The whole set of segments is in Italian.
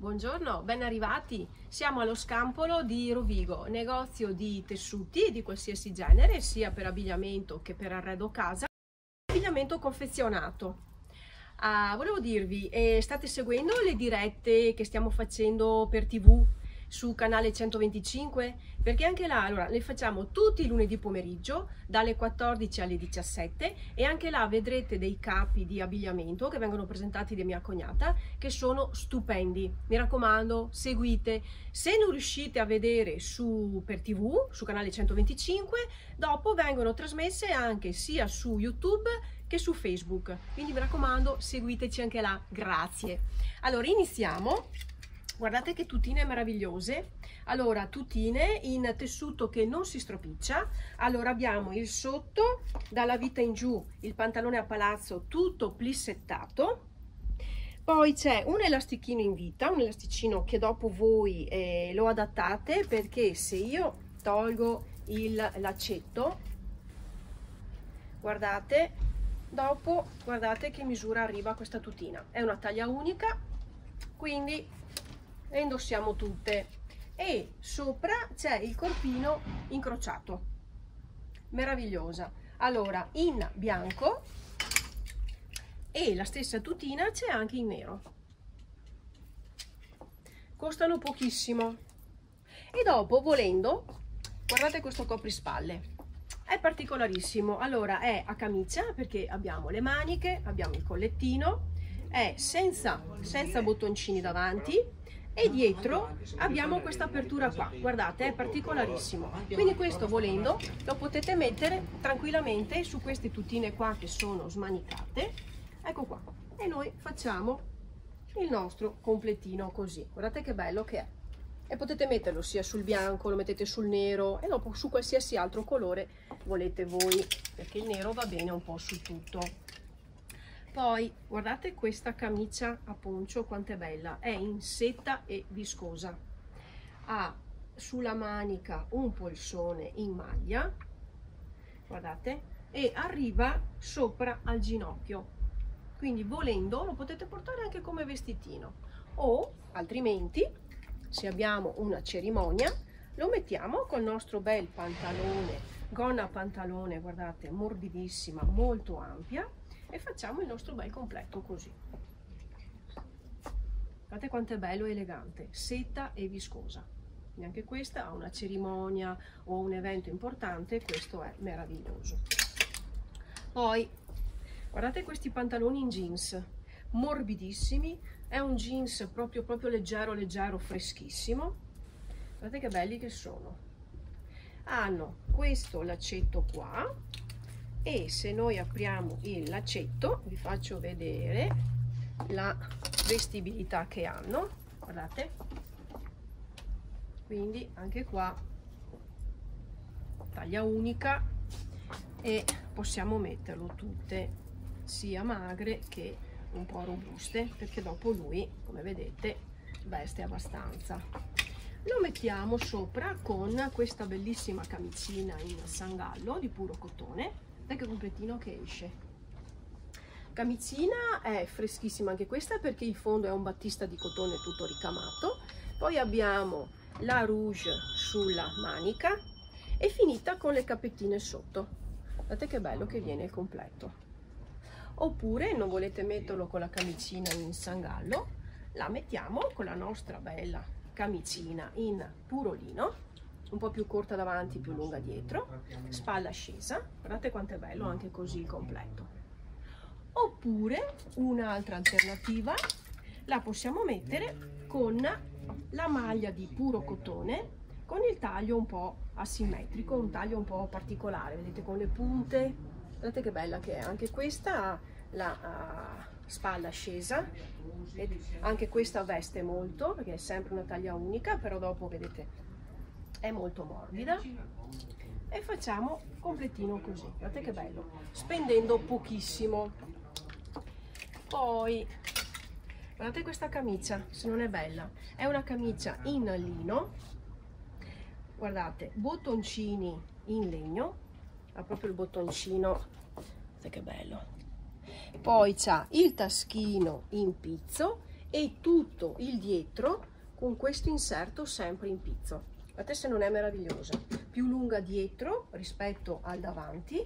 Buongiorno, ben arrivati. Siamo allo Scampolo di Rovigo, negozio di tessuti di qualsiasi genere, sia per abbigliamento che per arredo casa, abbigliamento confezionato. Volevo dirvi, state seguendo le dirette che stiamo facendo per TV su canale 125? Perché anche là, allora, le facciamo tutti i lunedì pomeriggio dalle 14 alle 17 e anche là vedrete dei capi di abbigliamento che vengono presentati da mia cognata, che sono stupendi. Mi raccomando, seguite. Se non riuscite a vedere per TV su canale 125, dopo vengono trasmesse anche sia su YouTube che su Facebook, quindi mi raccomando, seguiteci anche là. Grazie. Allora, iniziamo. Guardate che tutine meravigliose. Allora, tutine in tessuto che non si stropiccia. Allora, abbiamo il sotto dalla vita in giù, il pantalone a palazzo tutto plissettato, poi c'è un elastichino in vita, un elasticino che dopo voi lo adattate, perché se io tolgo il lacetto, guardate, dopo guardate che misura arriva questa tutina. È una taglia unica, quindi le indossiamo tutte, e sopra c'è il corpino incrociato, meravigliosa. Allora, in bianco, e la stessa tutina c'è anche in nero. Costano pochissimo. E dopo, volendo, guardate questo coprispalle, è particolarissimo. Allora, è a camicia, perché abbiamo le maniche, abbiamo il collettino, è senza bottoncini davanti, e dietro abbiamo questa apertura qua, guardate, è particolarissimo. Quindi questo, volendo, lo potete mettere tranquillamente su queste tutine qua che sono smanicate, ecco qua, e noi facciamo il nostro completino così. Guardate che bello che è, e potete metterlo sia sul bianco, lo mettete sul nero e dopo su qualsiasi altro colore volete voi, perché il nero va bene un po' su tutto. Poi guardate questa camicia a poncio, quanto è bella, è in seta e viscosa, ha sulla manica un polsone in maglia, guardate, e arriva sopra al ginocchio, quindi volendo lo potete portare anche come vestitino, o altrimenti, se abbiamo una cerimonia, lo mettiamo col nostro bel pantalone, gonna pantalone, guardate, morbidissima, molto ampia, e facciamo il nostro bel completo così. Guardate quanto è bello e elegante, seta e viscosa. Neanche questa ha una cerimonia o un evento importante, questo è meraviglioso. Poi guardate questi pantaloni in jeans, morbidissimi, è un jeans proprio leggero, freschissimo. Guardate che belli che sono. Hanno questo lacetto qua, e se noi apriamo il lacetto vi faccio vedere la vestibilità che hanno, guardate, quindi anche qua taglia unica, e possiamo metterlo tutte, sia magre che un po' robuste, perché dopo lui, come vedete, veste abbastanza. Lo mettiamo sopra con questa bellissima camicina in sangallo di puro cottone. Che completino che esce. Camicina è freschissima anche questa, perché il fondo è un battista di cotone tutto ricamato, poi abbiamo la rouge sulla manica e finita con le cappettine sotto. Guardate che bello che viene il completo. Oppure, non volete metterlo con la camicina in sangallo, la mettiamo con la nostra bella camicina in puro lino, un po' più corta davanti, più lunga dietro, spalla scesa, guardate quanto è bello anche così il completo. Oppure un'altra alternativa, la possiamo mettere con la maglia di puro cotone, con il taglio un po' asimmetrico, un taglio un po' particolare, vedete, con le punte, guardate che bella che è, anche questa ha la spalla scesa, e anche questa veste molto, perché è sempre una taglia unica, però dopo vedete è molto morbida, e facciamo completino così, guardate che bello, spendendo pochissimo. Poi guardate questa camicia, se non è bella, è una camicia in lino, guardate, bottoncini in legno, ha proprio il bottoncino, guardate che bello, poi c'ha il taschino in pizzo e tutto il dietro con questo inserto sempre in pizzo. La testa non è meravigliosa, più lunga dietro rispetto al davanti.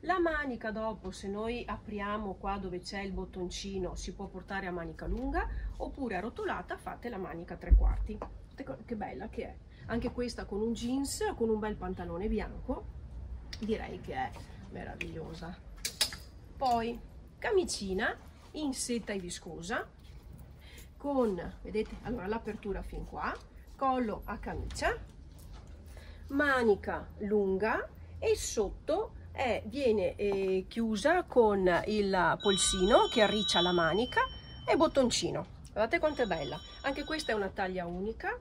La manica dopo, se noi apriamo qua dove c'è il bottoncino, si può portare a manica lunga oppure arrotolata, fate la manica 3/4. Che bella che è! Anche questa con un jeans, con un bel pantalone bianco, direi che è meravigliosa. Poi camicina in seta e viscosa con, vedete, allora l'apertura fin qua, collo a camicia, manica lunga e sotto viene chiusa con il polsino che arriccia la manica e bottoncino. Guardate quanto è bella, anche questa è una taglia unica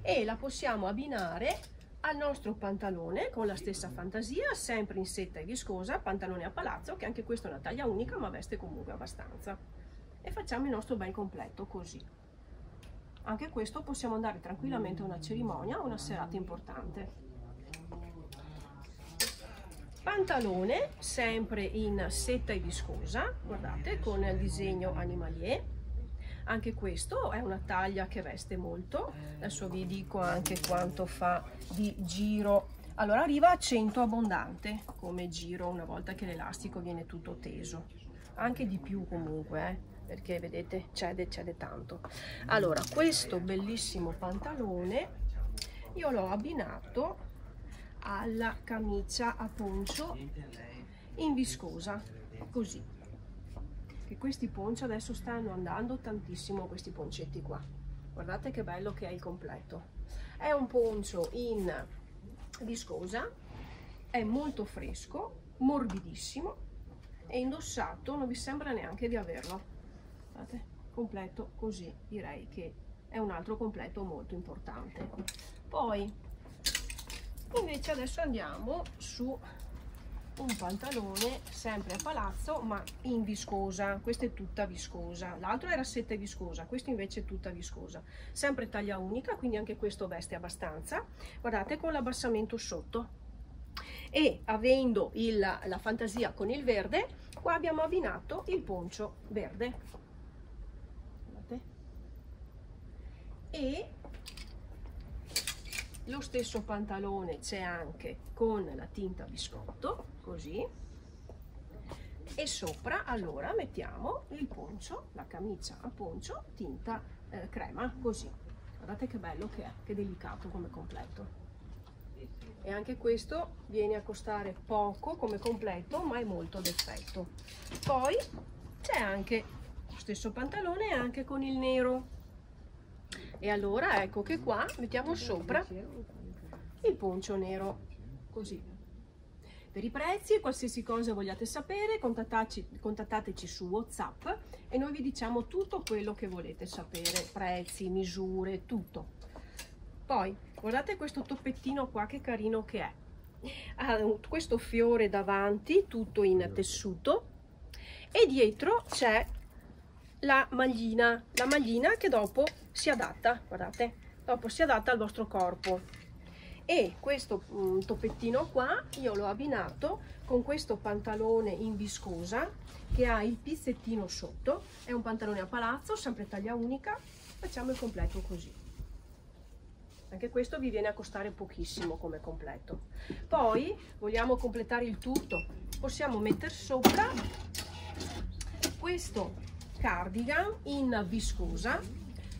e la possiamo abbinare al nostro pantalone con la stessa fantasia, sempre in setta e viscosa, pantalone a palazzo, che anche questa è una taglia unica ma veste comunque abbastanza, e facciamo il nostro bel completo così. Anche questo possiamo andare tranquillamente a una cerimonia o una serata importante. Pantalone sempre in seta e viscosa, guardate, con il disegno animalier. Anche questo è una taglia che veste molto. Adesso vi dico anche quanto fa di giro. Allora arriva a 100 abbondante come giro, una volta che l'elastico viene tutto teso. Anche di più comunque, perché vedete cede tanto. Allora questo bellissimo pantalone io l'ho abbinato alla camicia a poncio in viscosa, così, che questi ponci adesso stanno andando tantissimo, questi poncetti qua, guardate che bello che è il completo. È un poncio in viscosa, è molto fresco, morbidissimo e indossato non vi sembra neanche di averlo. Guardate, completo così, direi che è un altro completo molto importante. Poi invece adesso andiamo su un pantalone sempre a palazzo ma in viscosa, questa è tutta viscosa, l'altro era seta e viscosa, questo invece è tutta viscosa, sempre taglia unica, quindi anche questo veste abbastanza, guardate, con l'abbassamento sotto, e avendo la fantasia con il verde qua abbiamo abbinato il poncio verde. E lo stesso pantalone c'è anche con la tinta biscotto, così, e sopra allora mettiamo il poncio, la camicia a poncio, tinta crema, così. Guardate che bello che è, che delicato come completo. E anche questo viene a costare poco come completo, ma è molto d'effetto. Poi c'è anche lo stesso pantalone anche con il nero. E allora ecco che qua mettiamo sopra il poncio nero, così. Per i prezzi, qualsiasi cosa vogliate sapere, contattateci su WhatsApp e noi vi diciamo tutto quello che volete sapere, prezzi, misure, tutto. Poi guardate questo toppettino qua, che carino che è, ha questo fiore davanti tutto in tessuto e dietro c'è la maglina che dopo si adatta, guardate, dopo si adatta al vostro corpo. E questo toppettino qua io l'ho abbinato con questo pantalone in viscosa che ha il pizzettino sotto, è un pantalone a palazzo, sempre taglia unica, facciamo il completo così. Anche questo vi viene a costare pochissimo come completo. Poi vogliamo completare il tutto, possiamo mettere sopra questo cardigan in viscosa,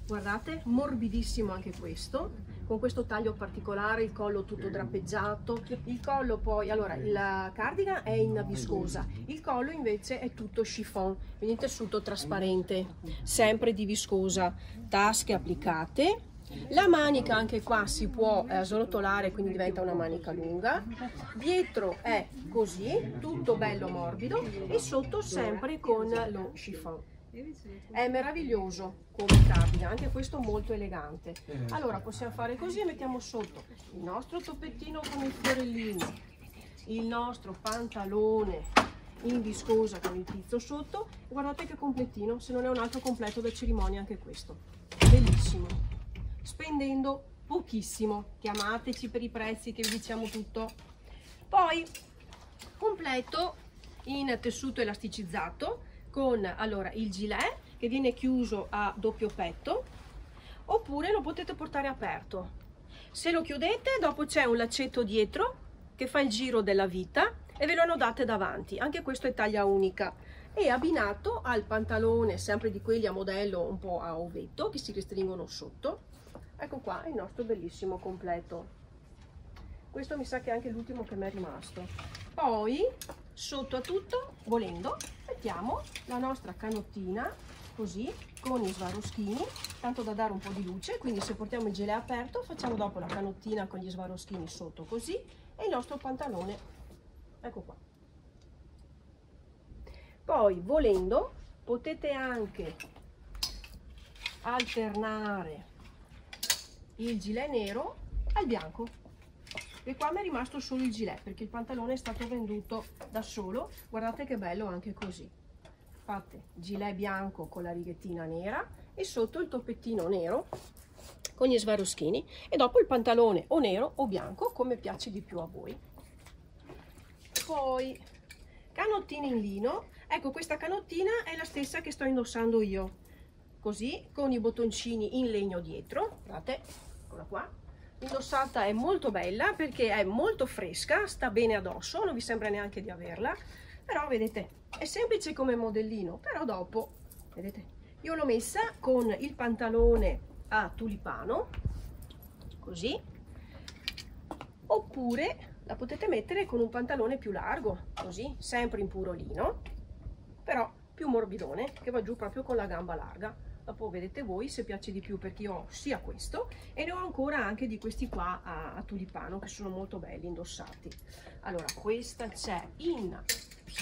guardate, morbidissimo anche questo, con questo taglio particolare, il collo tutto drappeggiato, il collo poi, allora il cardigan è in viscosa, il collo invece è tutto chiffon, quindi tessuto trasparente, sempre di viscosa, tasche applicate, la manica anche qua si può srotolare, quindi diventa una manica lunga, dietro è così, tutto bello morbido e sotto sempre con lo chiffon. È meraviglioso come cardigan, anche questo molto elegante. Allora possiamo fare così e mettiamo sotto il nostro toppettino con il fiorellino, il nostro pantalone in viscosa con il pizzo sotto. Guardate che completino, se non è un altro completo da cerimonia anche questo, bellissimo, spendendo pochissimo. Chiamateci per i prezzi che vi diciamo tutto. Poi completo in tessuto elasticizzato con allora il gilet che viene chiuso a doppio petto, oppure lo potete portare aperto. Se lo chiudete, dopo c'è un laccetto dietro che fa il giro della vita e ve lo annodate davanti. Anche questo è taglia unica e abbinato al pantalone, sempre di quelli a modello un po' a ovetto che si restringono sotto. Ecco qua il nostro bellissimo completo. Questo mi sa che è anche l'ultimo che mi è rimasto. Poi sotto a tutto, volendo, mettiamo la nostra canottina così con i Swarovski, tanto da dare un po' di luce. Quindi se portiamo il gilet aperto facciamo dopo la canottina con gli Swarovski sotto così, e il nostro pantalone, ecco qua. Poi volendo potete anche alternare il gilet nero al bianco, e qua mi è rimasto solo il gilet perché il pantalone è stato venduto da solo. Guardate che bello anche così, fate gilet bianco con la righettina nera e sotto il toppettino nero con gli Swarovski, e dopo il pantalone o nero o bianco come piace di più a voi. Poi canottine in lino, ecco questa canottina è la stessa che sto indossando io, così con i bottoncini in legno dietro, guardate, eccola qua. Indossata è molto bella perché è molto fresca, sta bene addosso, non vi sembra neanche di averla, però vedete è semplice come modellino, però dopo vedete io l'ho messa con il pantalone a tulipano così, oppure la potete mettere con un pantalone più largo così, sempre in puro lino però più morbidone, che va giù proprio con la gamba larga. Dopo vedete voi se piace di più, perché io ho sia questo e ne ho ancora anche di questi qua a tulipano che sono molto belli indossati. Allora questa c'è in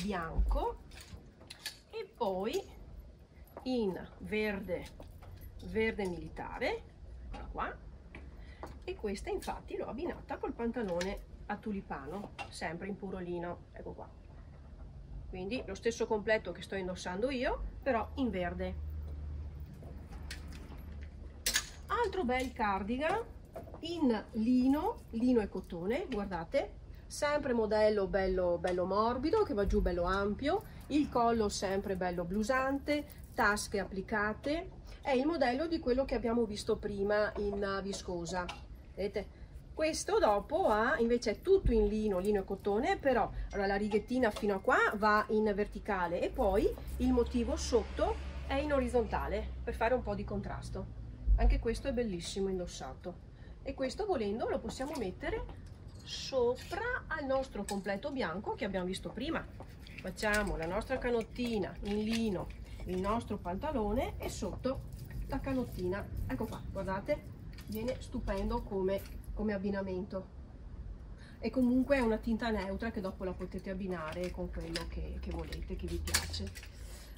bianco e poi in verde militare, eccola qua, e questa infatti l'ho abbinata col pantalone a tulipano sempre in puro lino, ecco qua. Quindi lo stesso completo che sto indossando io però in verde. Altro bel cardigan in lino e cotone, guardate, sempre modello bello morbido che va giù bello ampio, il collo sempre bello blusante, tasche applicate, è il modello di quello che abbiamo visto prima in viscosa, vedete? Questo dopo ha invece è tutto in lino e cotone, però allora, la righettina fino a qua va in verticale e poi il motivo sotto è in orizzontale per fare un po' di contrasto. Anche questo è bellissimo indossato, e questo volendo lo possiamo mettere sopra al nostro completo bianco che abbiamo visto prima. Facciamo la nostra canottina in lino, il nostro pantalone e sotto la canottina, ecco qua, guardate, viene stupendo come abbinamento, e comunque è una tinta neutra che dopo la potete abbinare con quello che volete, che vi piace.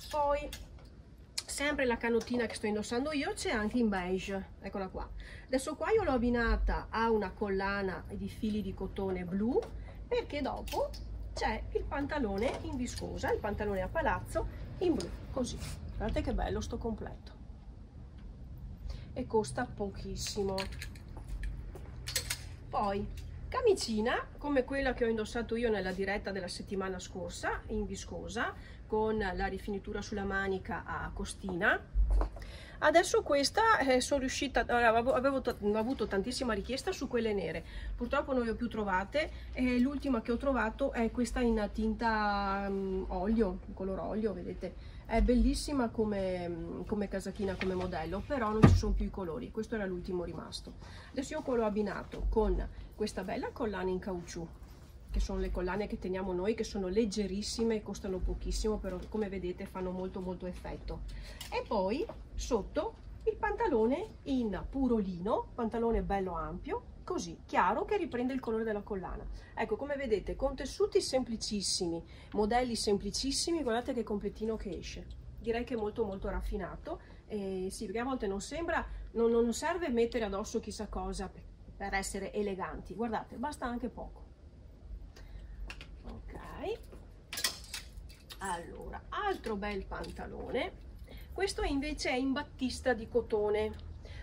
Poi sempre la canottina che sto indossando io c'è anche in beige, eccola qua. Adesso qua io l'ho abbinata a una collana di fili di cotone blu perché dopo c'è il pantalone in viscosa, il pantalone a palazzo in blu, così. Guardate che bello sto completo, e costa pochissimo. Poi camicina come quella che ho indossato io nella diretta della settimana scorsa in viscosa, con la rifinitura sulla manica a costina. Adesso questa sono riuscita, avevo avuto tantissima richiesta su quelle nere, purtroppo non le ho più trovate, e l'ultima che ho trovato è questa in tinta olio, color olio, vedete, è bellissima come casacchina, come modello, però non ci sono più i colori, questo era l'ultimo rimasto. Adesso io l'ho abbinato con questa bella collana in caucciù, che sono le collane che teniamo noi, che sono leggerissime e costano pochissimo, però come vedete fanno molto effetto. E poi sotto il pantalone in puro lino, pantalone bello ampio, così chiaro, che riprende il colore della collana. Ecco, come vedete, con tessuti semplicissimi, modelli semplicissimi, guardate che completino che esce. Direi che è molto raffinato, e sì, perché a volte non sembra, non serve mettere addosso chissà cosa per essere eleganti, guardate, basta anche poco. Ok, allora altro bel pantalone, questo invece è in battista di cotone,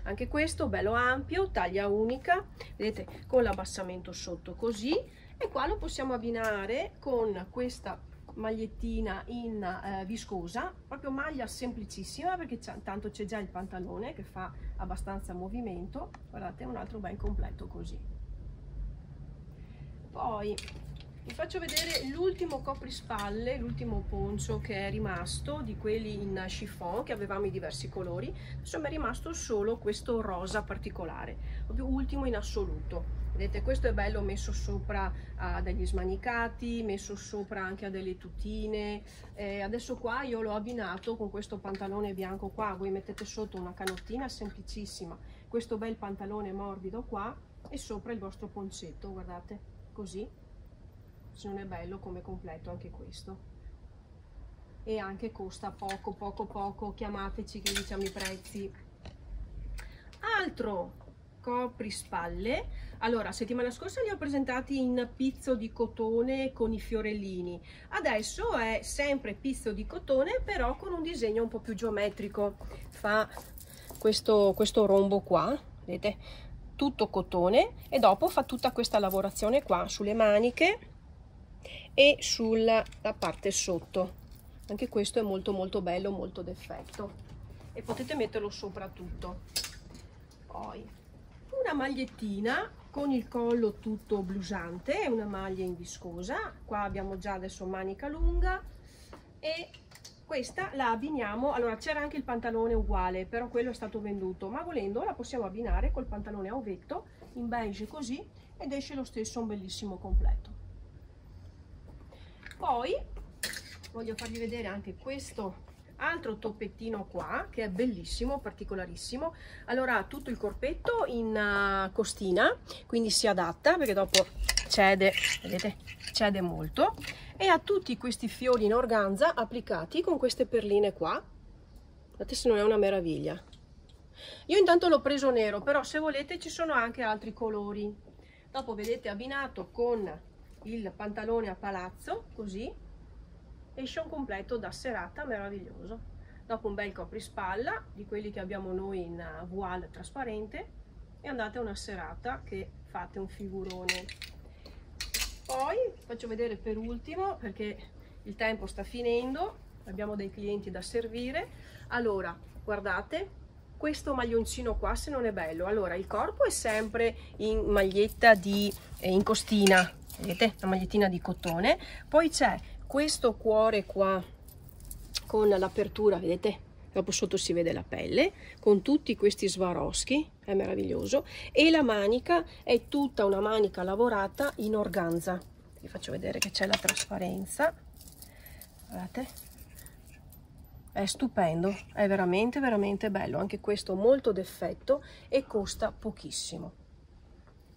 anche questo bello ampio, taglia unica, vedete, con l'abbassamento sotto così, e qua lo possiamo abbinare con questa magliettina in viscosa, proprio maglia semplicissima, perché tanto c'è già il pantalone che fa abbastanza movimento. Guardate, un altro ben completo così. Poi vi faccio vedere l'ultimo coprispalle, l'ultimo poncho che è rimasto di quelli in chiffon che avevamo in diversi colori. Insomma, è rimasto solo questo rosa particolare, proprio ultimo in assoluto. Vedete, questo è bello messo sopra a degli smanicati, messo sopra anche a delle tutine. Adesso qua io l'ho abbinato con questo pantalone bianco qua. Voi mettete sotto una canottina semplicissima, questo bel pantalone morbido qua e sopra il vostro poncetto, guardate, così. Se non è bello come completo anche questo, e anche costa poco. Chiamateci che diciamo i prezzi. Altro coprispalle. Allora, settimana scorsa li ho presentati in pizzo di cotone con i fiorellini, adesso è sempre pizzo di cotone però con un disegno un po' più geometrico. Fa questo rombo qua, vedete, tutto cotone, e dopo fa tutta questa lavorazione qua sulle maniche e sulla parte sotto. Anche questo è molto bello, molto d'effetto, e potete metterlo sopra tutto. Poi una magliettina con il collo tutto blusante, è una maglia in viscosa. Qua abbiamo già adesso manica lunga, e questa la abbiniamo. Allora, c'era anche il pantalone uguale, però quello è stato venduto, ma volendo la possiamo abbinare col pantalone a ovetto in beige così, ed esce lo stesso un bellissimo completo. Poi voglio farvi vedere anche questo altro toppettino qua, che è bellissimo, particolarissimo. Allora, tutto il corpetto in costina, quindi si adatta, perché dopo cede, vedete, cede molto, e ha tutti questi fiori in organza applicati con queste perline qua. Guardate se non è una meraviglia. Io intanto l'ho preso nero, però se volete ci sono anche altri colori. Dopo vedete abbinato con il pantalone a palazzo, così esce un completo da serata meraviglioso. Dopo un bel coprispalla di quelli che abbiamo noi in voile trasparente, e andate a una serata che fate un figurone. Poi faccio vedere per ultimo, perché il tempo sta finendo, abbiamo dei clienti da servire. Allora, guardate questo maglioncino qua, se non è bello. Allora, il corpo è sempre in maglietta in costina, vedete, la magliettina di cotone. Poi c'è questo cuore qua con l'apertura, vedete, dopo sotto si vede la pelle, con tutti questi Swarovski, è meraviglioso. E la manica è tutta una manica lavorata in organza. Vi faccio vedere che c'è la trasparenza, guardate, è stupendo, è veramente bello. Anche questo molto d'effetto e costa pochissimo.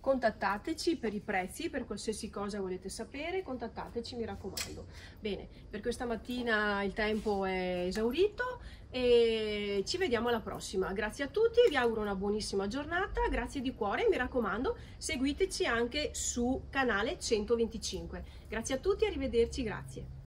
Contattateci per i prezzi, per qualsiasi cosa volete sapere, contattateci, mi raccomando. Bene, per questa mattina il tempo è esaurito e ci vediamo alla prossima. Grazie a tutti, vi auguro una buonissima giornata, grazie di cuore, mi raccomando seguiteci anche su canale 125. Grazie a tutti, arrivederci, grazie.